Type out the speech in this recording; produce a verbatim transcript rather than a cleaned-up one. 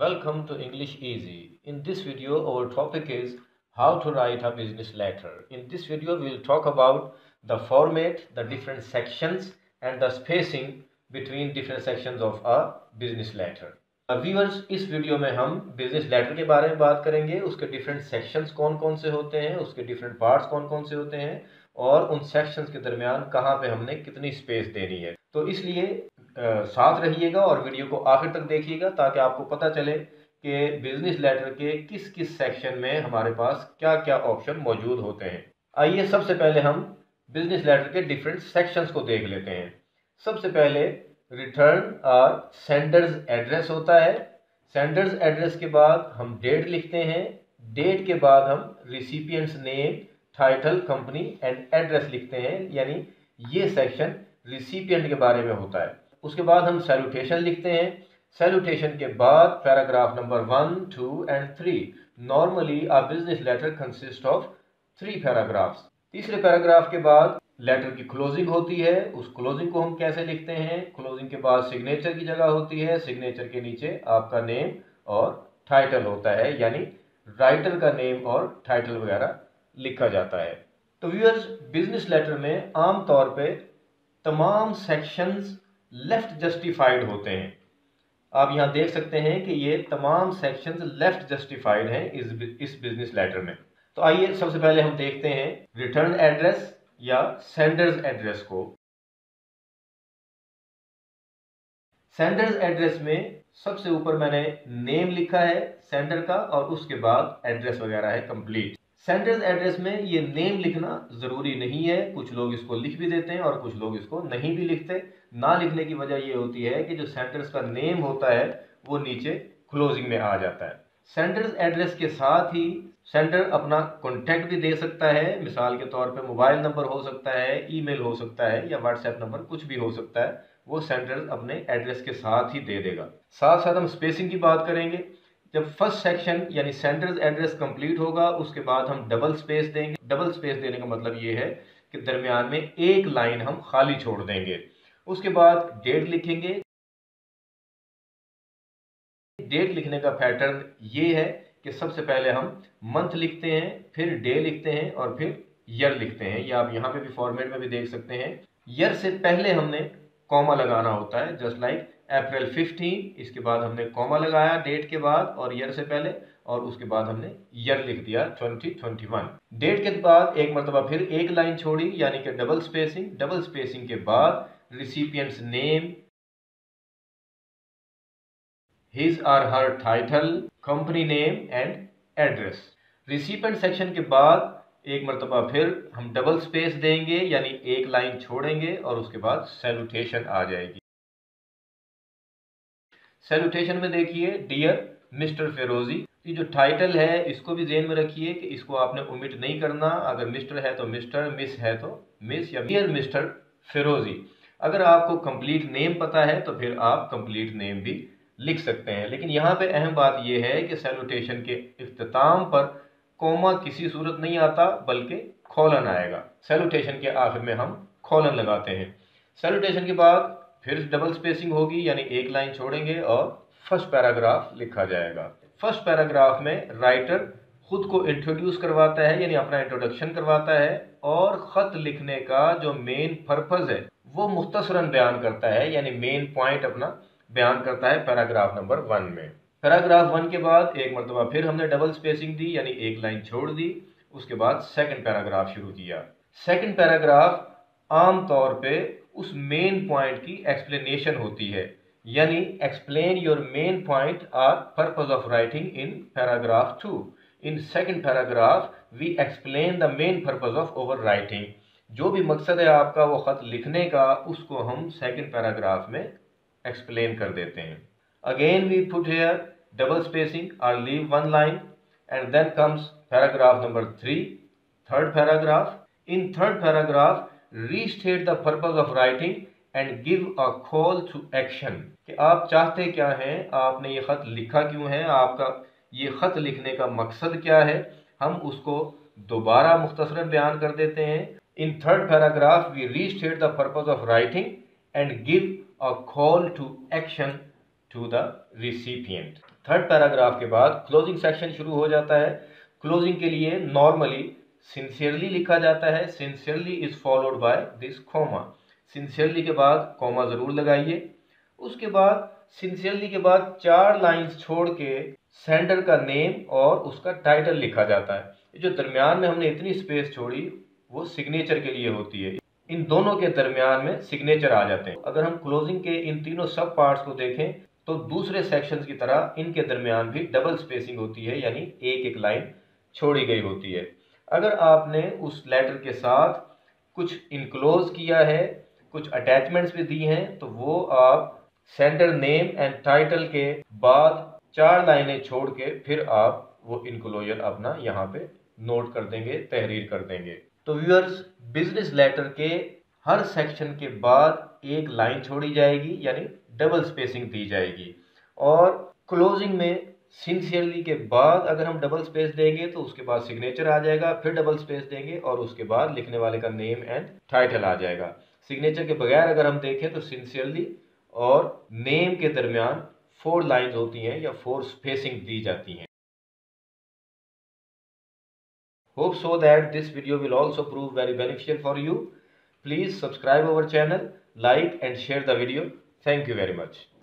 Welcome to English EZee. In this video, our topic is how to write a business letter. In this video, we will talk about the format, the different sections, and the spacing between different sections of a business letter. Viewers, इस video में हम business letter के बारे में बात करेंगे. उसके different sections कौन कौन से होते हैं, उसके different parts कौन कौन से होते हैं, और उन sections के दरमियान कहाँ पे हमने कितनी space देनी है. तो इसलिए साथ रहिएगा और वीडियो को आखिर तक देखिएगा ताकि आपको पता चले कि बिजनेस लेटर के किस किस सेक्शन में हमारे पास क्या क्या ऑप्शन मौजूद होते हैं. आइए सबसे पहले हम बिजनेस लेटर के डिफरेंट सेक्शंस को देख लेते हैं. सबसे पहले रिटर्न और सेंडर्स एड्रेस होता है. सेंडर्स एड्रेस के बाद हम डेट लिखते हैं. डेट के बाद हम recipient's name, title, company and address लिखते हैं. यानी ये सेक्शन रिसिपियंट के बारे में होता है. उसके बाद हम सैल्यूटेशन लिखते हैं. सैल्यूटेशन के बाद paragraph number one, two and three. Normally a business letter consist of three paragraphs. तीसरे पैराग्राफ के बाद लेटर की क्लोजिंग होती है. उस क्लोजिंग को हम कैसे लिखते हैं? क्लोजिंग के बाद सिग्नेचर की जगह होती है. सिग्नेचर के नीचे आपका नेम और टाइटल होता है, यानी राइटर का नेम और टाइटल वगैरह लिखा जाता है. तो व्यूअर्स, बिजनेस लेटर में आमतौर पर तमाम सेक्शंस लेफ्ट जस्टिफाइड होते हैं. आप यहाँ देख सकते हैं कि ये तमाम सेक्शंस लेफ्ट जस्टिफाइड हैं इस इस बिजनेस लेटर में. तो आइए सबसे पहले हम देखते हैं रिटर्न एड्रेस या सेंडर्स एड्रेस को. सेंडर्स एड्रेस में सबसे ऊपर मैंने नेम लिखा है सेंडर का, और उसके बाद एड्रेस वगैरह है कंप्लीट. सेंडर्स एड्रेस में ये नेम लिखना ज़रूरी नहीं है. कुछ लोग इसको लिख भी देते हैं और कुछ लोग इसको नहीं भी लिखते. ना लिखने की वजह ये होती है कि जो सेंडर्स का नेम होता है वो नीचे क्लोजिंग में आ जाता है. सेंडर्स एड्रेस के साथ ही सेंडर अपना कॉन्टैक्ट भी दे सकता है. मिसाल के तौर पे मोबाइल नंबर हो सकता है, ईमेल हो सकता है, या व्हाट्सएप नंबर, कुछ भी हो सकता है. वो सेंडर्स अपने एड्रेस के साथ ही दे देगा. साथ साथ हम स्पेसिंग की बात करेंगे. जब फर्स्ट सेक्शन यानी सेंडर्स एड्रेस कंप्लीट होगा उसके बाद हम डबल स्पेस देंगे. डबल स्पेस देने का मतलब ये है कि दरमियान में एक लाइन हम खाली छोड़ देंगे. उसके बाद डेट लिखेंगे. डेट लिखने का पैटर्न ये है कि सबसे पहले हम मंथ लिखते हैं, फिर डे लिखते हैं, और फिर ईयर लिखते हैं. या आप यहाँ पे भी फॉर्मेट में भी देख सकते हैं. ईयर से पहले हमने कॉमा लगाना होता है, जस्ट लाइक अप्रैल फिफ्टीन. इसके बाद हमने कॉमा लगाया डेट के बाद और ईयर से पहले, और उसके बाद हमने ईयर लिख दिया ट्वेंटी ट्वेंटी वन. डेट के बाद एक मरतबा फिर एक लाइन छोड़ी, यानी कि डबल स्पेसिंग. डबल स्पेसिंग के बाद रिसिपियंट्स नेम, हिज और her title, company name and address. Recipient section के बाद एक मरतबा फिर हम डबल स्पेस देंगे, यानी एक लाइन छोड़ेंगे, और उसके बाद सैल्यूटेशन आ जाएगी. सैल्यूटेशन में देखिए, डियर मिस्टर फिरोजी. ये जो टाइटल है इसको भी जेन में रखिए कि इसको आपने ओमिट नहीं करना. अगर मिस्टर है तो मिस्टर, मिस है तो मिस, या डियर मिस्टर फिरोजी. अगर आपको कंप्लीट नेम पता है तो फिर आप कंप्लीट नेम भी लिख सकते हैं. लेकिन यहाँ पे अहम बात यह है कि सैल्यूटेशन के इख्तिताम पर कॉमा किसी सूरत नहीं आता, बल्कि कॉलन आएगा. सैल्यूटेशन के आखिर में हम कॉलन लगाते हैं. सैल्यूटेशन के बाद फिर डबल स्पेसिंग होगी, यानी एक लाइन छोड़ेंगे और फर्स्ट पैराग्राफ लिखा जाएगा. फर्स्ट पैराग्राफ में राइटर खुद को इंट्रोड्यूस करवाता है, यानी अपना इंट्रोडक्शन करवाता है, और ख़त लिखने का जो मेन पर्पज़ है वो मुख्तसरन बयान करता है, यानी मेन पॉइंट अपना बयान करता है पैराग्राफ नंबर वन में. पैराग्राफ वन के बाद एक मरतबा फिर हमने डबल स्पेसिंग दी, यानी एक लाइन छोड़ दी. उसके बाद सेकंड पैराग्राफ शुरू किया. सेकंड पैराग्राफ आमतौर पे उस मेन पॉइंट की एक्सप्लेनेशन होती है, यानी explain your main point or purpose of writing in paragraph two. In second paragraph we explain the main purpose of our writing. जो भी मकसद है आपका वो ख़त लिखने का, उसको हम सेकेंड पैराग्राफ में एक्सप्लेन कर देते हैं. Again we put here double spacing or leave one line, and then comes paragraph number three, third paragraph. In third paragraph, restate the purpose of writing and give a call to action. कि आप चाहते क्या हैं, आपने ये ख़त लिखा क्यों है, आपका ये ख़त लिखने का मकसद क्या है, हम उसको दोबारा मुख्तसरन बयान कर देते हैं. In third paragraph, we restate the purpose of writing and give a call to action to the recipient. Third paragraph के बाद क्लोजिंग सेक्शन शुरू हो जाता है। क्लोजिंग के लिए नॉर्मली सिंसियरली लिखा जाता है, sincerely is followed by this comma. Sincerely के बाद कॉमा ज़रूर लगाइए। उसके बाद सिंसियरली के बाद चार लाइंस छोड़ के सेंडर का नेम और उसका टाइटल लिखा जाता है। जो दरमियान में हमने इतनी स्पेस छोड़ी वो सिग्नेचर के लिए होती है। इन दोनों के दरमियान में सिग्नेचर आ जाते हैं। अगर हम क्लोजिंग के इन तीनों सब पार्ट्स को देखें तो दूसरे सेक्शंस की तरह इनके दरमियान भी डबल स्पेसिंग होती है, यानी एक एक लाइन छोड़ी गई होती है। अगर आपने उस लेटर के साथ कुछ इनक्लोज किया है, कुछ अटैचमेंट्स भी दी हैं, तो वो आप सेंडर नेम एंड टाइटल के बाद चार लाइनें छोड़ के फिर आप वो इनक्लोजर अपना यहाँ पे नोट कर देंगे, तहरीर कर देंगे। तो व्यूअर्स, बिजनेस लेटर के हर सेक्शन के बाद एक लाइन छोड़ी जाएगी, यानी डबल स्पेसिंग दी जाएगी। और क्लोजिंग में सिंसियरली के बाद अगर हम डबल स्पेस देंगे तो उसके बाद सिग्नेचर आ जाएगा, फिर डबल स्पेस देंगे और उसके बाद लिखने वाले का नेम एंड टाइटल आ जाएगा। सिग्नेचर के बगैर अगर हम देखें तो सिंसियरली और नेम के दरमियान फोर लाइंस होती हैं या फोर स्पेसिंग दी जाती हैं। Hope so that this video will also prove very beneficial for you. Please subscribe our channel, like and share the video. Thank you very much.